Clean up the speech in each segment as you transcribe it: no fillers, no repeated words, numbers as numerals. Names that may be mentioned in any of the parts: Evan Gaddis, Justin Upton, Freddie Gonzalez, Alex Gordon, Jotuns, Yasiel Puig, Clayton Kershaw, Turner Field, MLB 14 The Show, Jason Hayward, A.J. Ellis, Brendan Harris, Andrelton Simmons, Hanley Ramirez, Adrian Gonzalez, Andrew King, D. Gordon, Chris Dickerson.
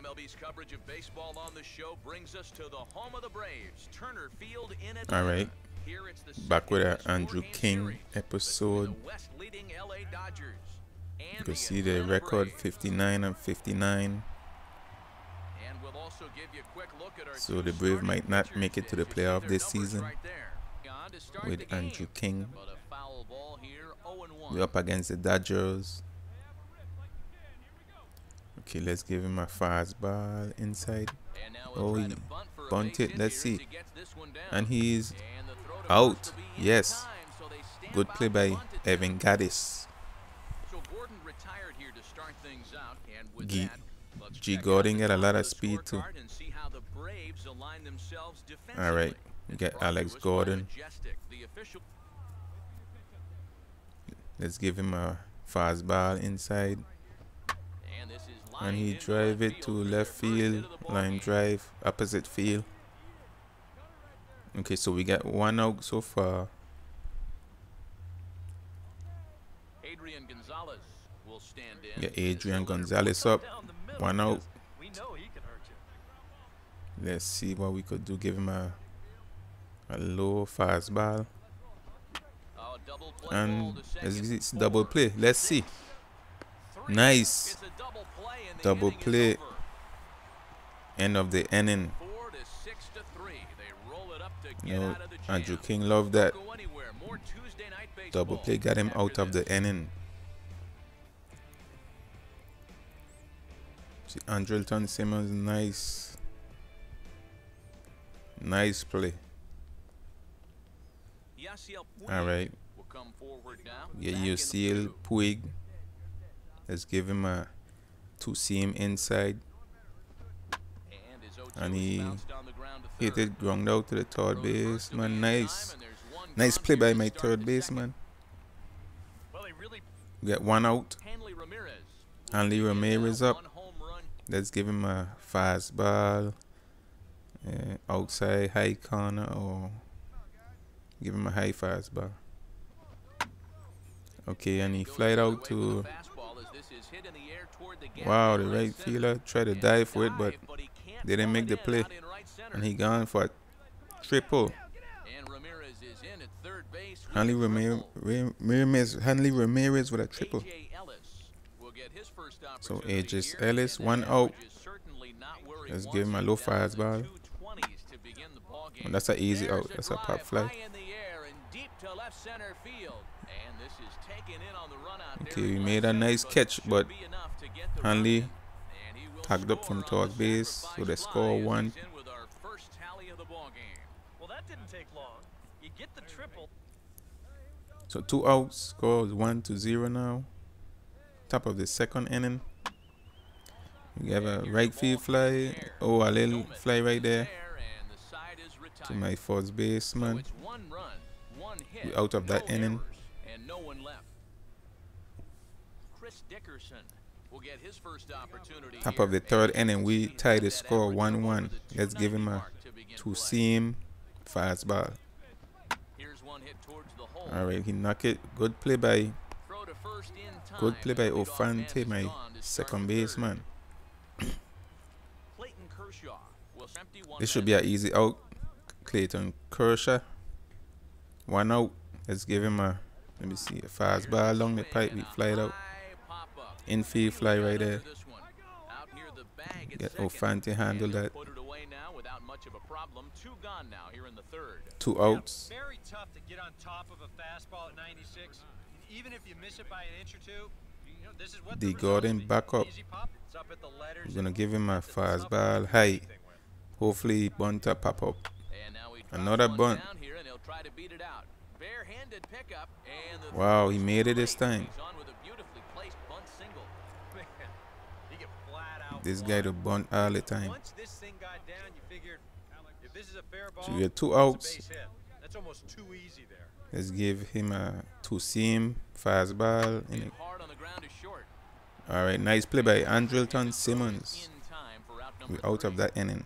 MLB's coverage of baseball on the show brings us to the home of the Braves, Turner Field in Atlanta. All right. Here it's the back with our Andrew King episode. You can see the record 59 and 59. And we'll also give you a quick look at our so the Braves might not make it to the playoff this season with Andrew King. We're up against the Dodgers. Okay, let's give him a fastball inside. Oh, he bunt it. Let's see. And he's out. Yes. Good play by Evan Gaddis. D. Gordon got a lot of speed too. All right. We got Alex Gordon. Let's give him a fastball inside. And he drive it to left field, line drive, opposite field. Okay, so we got one out so far. Adrian Gonzalez will stand in. Yeah, Adrian Gonzalez up, one out. Let's see what we could do. Give him a low fastball, and it's double play. Let's see. Nice. Double play. End of the inning. No, Andrew King loved that. Double play got him out of the inning. See, Andrelton Simmons, nice. Nice play. All right. Yeah, Yasiel Puig. Let's give him a two-seam inside, and he hit it ground out to the third baseman. Nice, nice play by my third baseman. We got one out. Hanley Ramirez up. Let's give him a fastball, outside high corner, or give him a high fastball. Okay, and he flied out to. Wow, the right fielder tried to dive for it, but they didn't make the play, and he gone for a triple. Hanley Ramirez with a triple. So A.J. Ellis, one out. Let's give him a low fastball. Oh, that's an easy out. That's a pop fly. Okay, we made a nice catch, but Hanley tagged up from third base, so they score one. So two outs, scores 1-0 now. Top of the second inning. We have a right field fly. Oh, a little fly right there to my first baseman. We're out of that inning. And no one left. Chris Dickerson will get his first opportunity. Top of the third inning, we tie the score 1-1. Let's give him a two-seam fastball. All right, he knocked it. Good play by. Good play by Ofante, my second baseman. Clayton Kershaw. This should be an easy out. Clayton Kershaw. One out. Let's give him a, let me see, a fastball along the pipe. We fly it out. Infield fly right there. Get Ofante handle that. Two outs. Very tough to get on top of a fastball at 96. Even if you miss it by an inch or two, this is what D. Gordon back up. We're going to give him a fastball high. Hopefully, bunter pop up. Another bunt. Try to beat it out. Barehanded pickup, and the wow, he made it this time. This guy to bunt all the time. Once this thing got down, you figured if this is a fair ball, so you have two outs. That's almost too easy there. Let's give him a two-seam fastball. All right, nice play by Andrelton Simmons. We're out of that inning.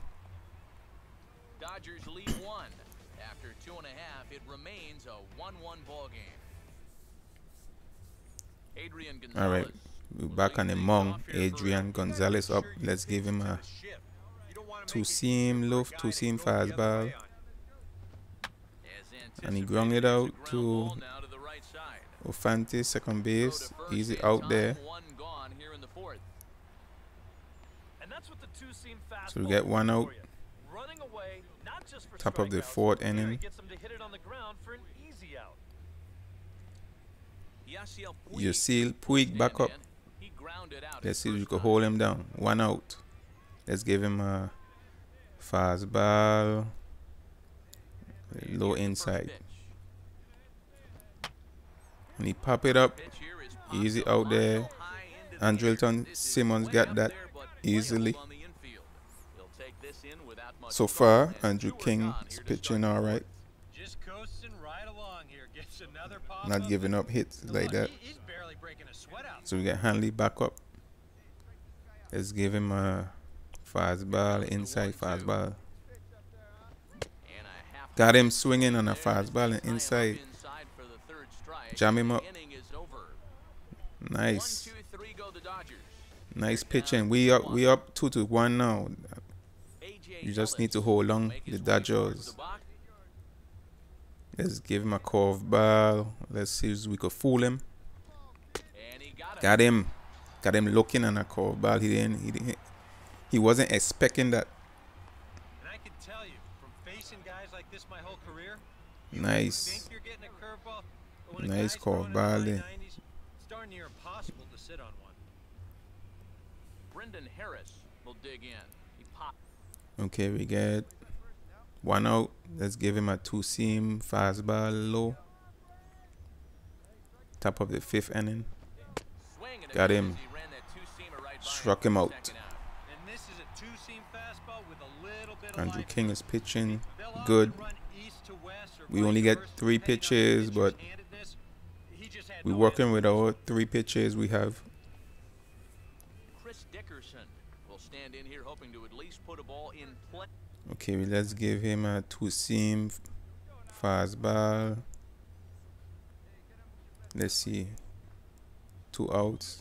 Dodgers lead one. After 2.5, it remains a 1-1 ball game. Adrian Gonzalez. All right, We're back and among Adrian Gonzalez up. Let's give him a two-seam loft, two-seam fastball. And he grounded out to Ofante, second base. Easy out there. So we get one out. Top of the fourth inning. Yasiel Puig back up. Let's see if you can hold him down. One out. Let's give him a fastball. Low inside. And he pop it up. Easy out there. Andrelton Simmons got that easily. So far, Andrew King's pitching all right. Not giving up hits like that. So we got Hanley back up. Let's give him a fastball, inside fastball. Got him swinging on a fastball and inside. Jam him up. Nice. Nice pitching. We up 2-1 now. You just need to hold on the Dodgers. Let's give him a curveball. Let's see if we could fool him. Got him. Got him looking on a curveball. He wasn't expecting that. And I can tell you, from facing guys like this my whole career, nice. Nice curveball there. It's darn near impossible to sit on one. Brendan Harris will dig in. He popped. Okay, we get one out. Let's give him a two-seam fastball low. Top of the fifth inning. Got him. Struck him out. Andrew King is pitching good. We only get 3 pitches, but we're working with our 3 pitches we have. Chris Dickerson will stand in here hoping to at least put a ball in play. Okay, let's give him a two-seam fastball. Let's see. 2 outs.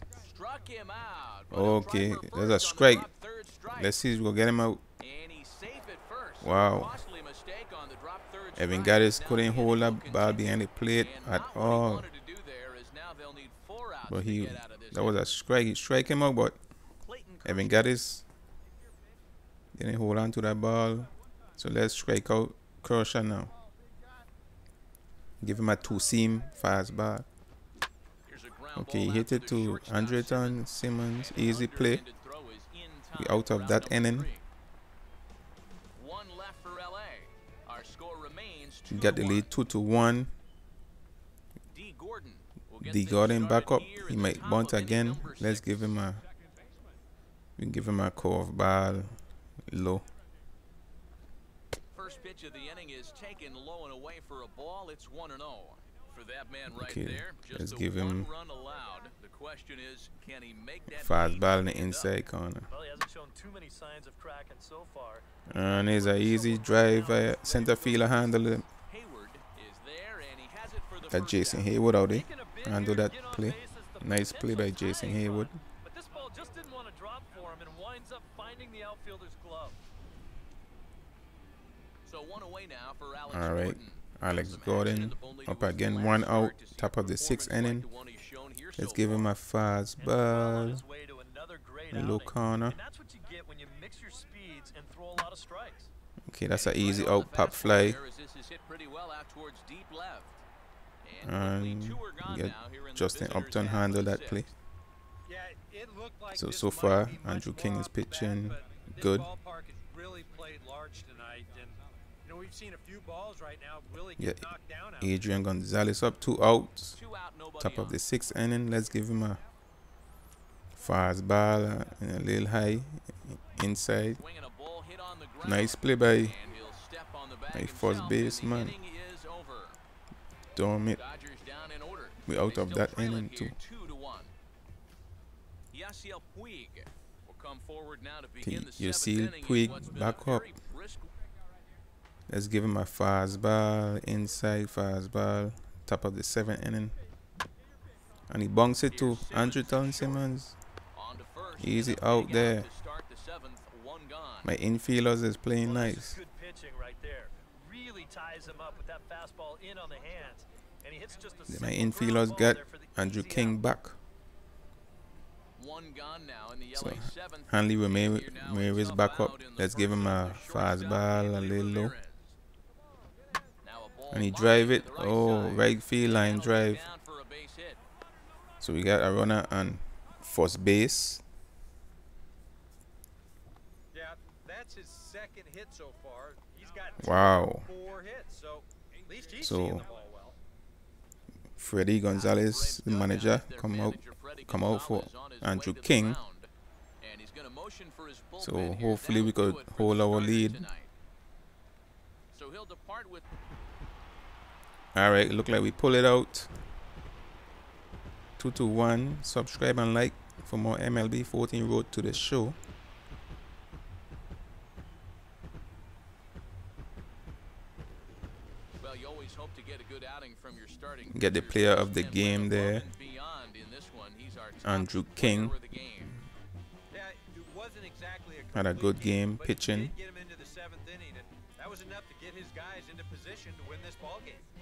Okay, there's a strike. Let's see if we'll get him out. Wow. Evan Gaddis couldn't hold up ball behind the plate at all. But that was a strike. He strike him out, but Evan Gaddis didn't hold on to that ball. So let's strike out Kershaw now. Give him a two-seam fastball. Okay, he hit it to Andrelton Simmons. Easy play. We're out of that inning. We got the lead 2-1. D. Gordon back up. He might bunt again. Let's give him a. We give him a curveball low. First pitch of the inning is taken low and away for a ball. It's 1-0. For that man right there, let's give him run allowed. The question is, can he make that fastball in the inside corner? Well, he hasn't shown too many signs of cracking so far. And it's an easy drive by center fielder handle. Hayward is there and he has it for the that Jason Hayward out there. Handle that play. Nice play by Jason Hayward. But this ball just didn't want to drop for him and winds up finding the outfielder's glove. So one away now for Alex Gordon. All right. Alex Gordon up again, 1 out, top of the 6th inning. Let's give him a fastball, low corner. Okay, that's an easy out, pop fly. And get Justin Upton handle that play. So far, Andrew King is pitching good. We've seen a few balls right now. Willie gets knocked down out. Adrian Gonzalez up, 2 outs. Top of the 6th inning. Let's give him a fastball and a little high inside. Nice play by a first baseman. Damn it. We're out of that inning too. Yasiel Puig back up. Let's give him a fastball, inside fastball, top of the 7th inning. and he bunks it to Andrelton Simmons. Easy out there. My infielders is playing nice. Good pitching right there. Really ties him up with that fastball in on the hands. And he hits just a my infielders got Andrew King back. One gone now in the so Hanley Ramirez back up. Let's give him a fastball a little low. And he drive it. Oh, right field line drive. So we got a runner on first base. Yeah, that's his second hit so far. He's got wow. 4 hits, so at least he's seeing the ball well. Freddie Gonzalez, the manager, come out for Andrew King. So hopefully we could hold our lead. So he'll depart with. All right, look like we pull it out. 2-1. Subscribe and like for more MLB 14 Road to the Show. Well, you always hope to get a good outing from your starting. Get the player of the game there. Andrew King. Yeah, it wasn't exactly a had a good game pitching. That was enough to get his guys into position to win this ball game.